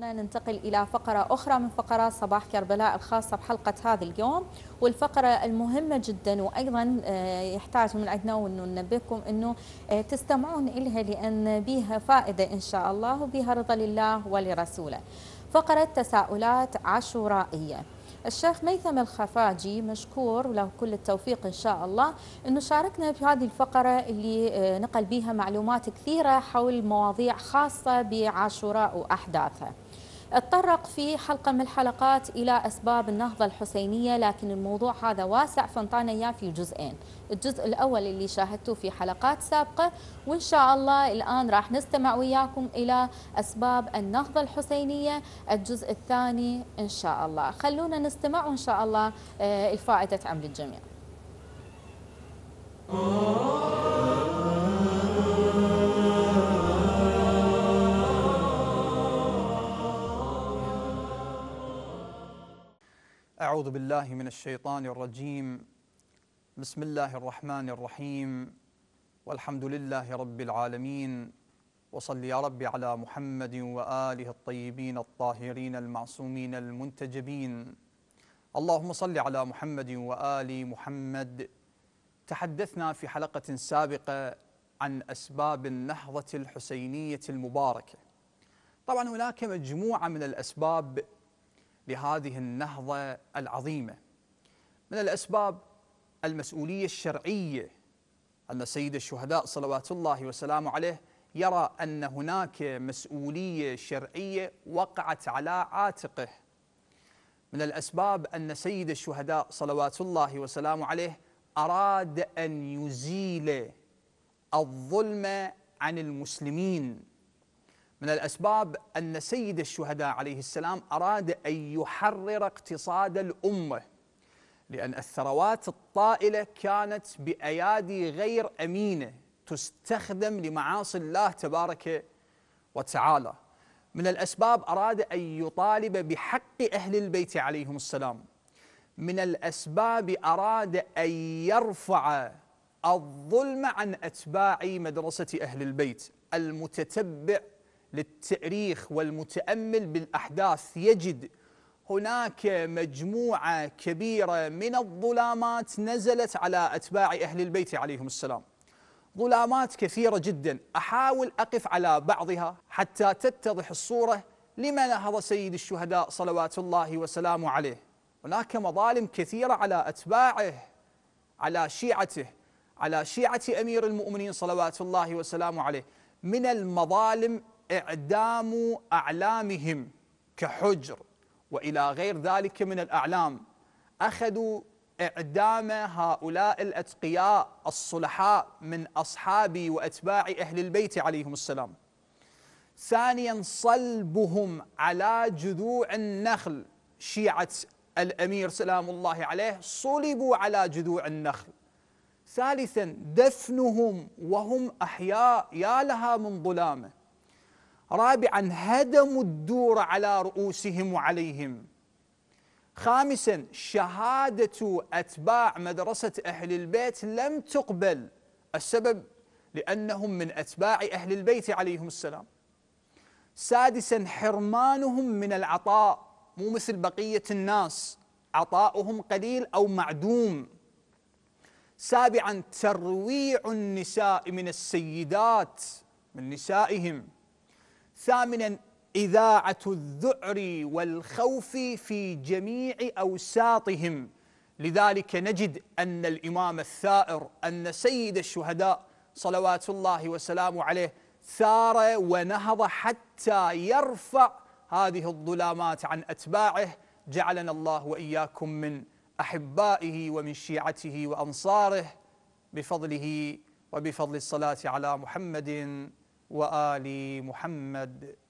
ننتقل إلى فقرة أخرى من فقرات صباح كربلاء الخاصة بحلقة هذا اليوم، والفقرة المهمة جدا وأيضا يحتاج من عندنا وأنه ننبهكم أنه تستمعون إلها لأن بها فائدة إن شاء الله وبها رضا لله ولرسوله. فقرة تساؤلات عاشورائية. الشيخ ميثم الخفاجي مشكور وله كل التوفيق إن شاء الله أنه شاركنا في هذه الفقرة اللي نقل بها معلومات كثيرة حول مواضيع خاصة بعاشوراء وأحداثها. اتطرق في حلقة من الحلقات إلى أسباب النهضة الحسينية، لكن الموضوع هذا واسع فانطانا إياه في جزئين، الجزء الأول اللي شاهدتوه في حلقات سابقة، وإن شاء الله الآن راح نستمع وياكم إلى أسباب النهضة الحسينية الجزء الثاني إن شاء الله. خلونا نستمع وإن شاء الله الفائدة تعم للجميع. أعوذ بالله من الشيطان الرجيم، بسم الله الرحمن الرحيم، والحمد لله رب العالمين، وصل يا رب على محمد وآله الطيبين الطاهرين المعصومين المنتجبين. اللهم صل على محمد وآل محمد. تحدثنا في حلقة سابقة عن أسباب النهضة الحسينية المباركة. طبعا هناك مجموعة من الأسباب لهذه النهضة العظيمة. من الأسباب المسؤولية الشرعية، أن سيد الشهداء صلوات الله وسلامه عليه يرى أن هناك مسؤولية شرعية وقعت على عاتقه. من الأسباب أن سيد الشهداء صلوات الله وسلامه عليه أراد أن يزيل الظلم عن المسلمين. من الأسباب أن سيد الشهداء عليه السلام أراد أن يحرر اقتصاد الأمة، لأن الثروات الطائلة كانت بأيادي غير أمينة تستخدم لمعاصي الله تبارك وتعالى. من الأسباب أراد أن يطالب بحق أهل البيت عليهم السلام. من الأسباب أراد أن يرفع الظلم عن أتباع مدرسة أهل البيت. المتتبع للتاريخ والمتأمل بالأحداث يجد هناك مجموعة كبيرة من الظلامات نزلت على أتباع أهل البيت عليهم السلام، ظلامات كثيرة جدا. أحاول أقف على بعضها حتى تتضح الصورة لما نهض سيد الشهداء صلوات الله وسلامه عليه. هناك مظالم كثيرة على أتباعه، على شيعته، على شيعة أمير المؤمنين صلوات الله وسلامه عليه. من المظالم إعدام أعلامهم كحجر وإلى غير ذلك من الأعلام. أخذوا إعدام هؤلاء الأتقياء الصلحاء من أصحاب وأتباع أهل البيت عليهم السلام. ثانيا، صلبهم على جذوع النخل. شيعة الأمير سلام الله عليه صلبوا على جذوع النخل. ثالثا، دفنهم وهم أحياء، يا لها من ظلامه. رابعا، هدموا الدور على رؤوسهم وعليهم. خامسا، شهادة أتباع مدرسة أهل البيت لم تقبل، السبب لأنهم من أتباع أهل البيت عليهم السلام. سادسا، حرمانهم من العطاء، مو مثل بقية الناس عطاؤهم قليل أو معدوم. سابعا، ترويع النساء من السيدات، من نسائهم. ثامناً، إذاعة الذعر والخوف في جميع أوساطهم. لذلك نجد أن الإمام الثائر، أن سيد الشهداء صلوات الله وسلامه عليه ثار ونهض حتى يرفع هذه الظلامات عن أتباعه. جعلنا الله وإياكم من أحبائه ومن شيعته وأنصاره بفضله وبفضل الصلاة على محمد وآل محمد.